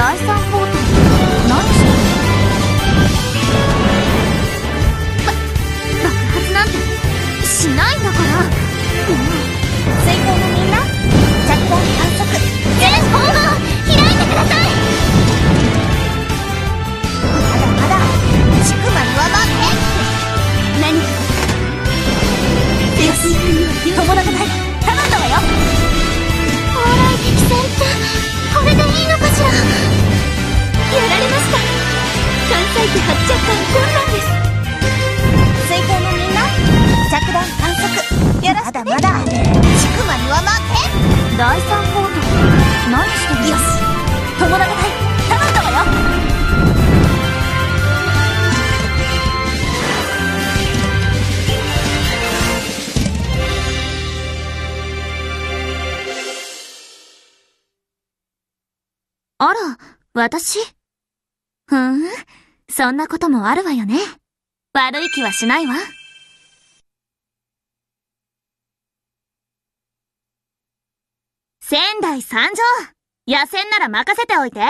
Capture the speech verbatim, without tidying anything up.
第三方程何してるの？ば爆発なんてしないんだから。水星のみんな、弱点観測全方向開いてください。まだまだちくま言わまんね。何か友の答え頼んだわよ。蓬莱激戦ってこれでいいのかしら。やられました。関西機発着艦混乱です。水星のみんな、着弾観測よろしく。まだまだちくまには負け。第三方程何してるの？よし、友の答え頼んだわよ。あら、私？ふーん、そんなこともあるわよね。悪い気はしないわ。仙台参上！野戦なら任せておいて。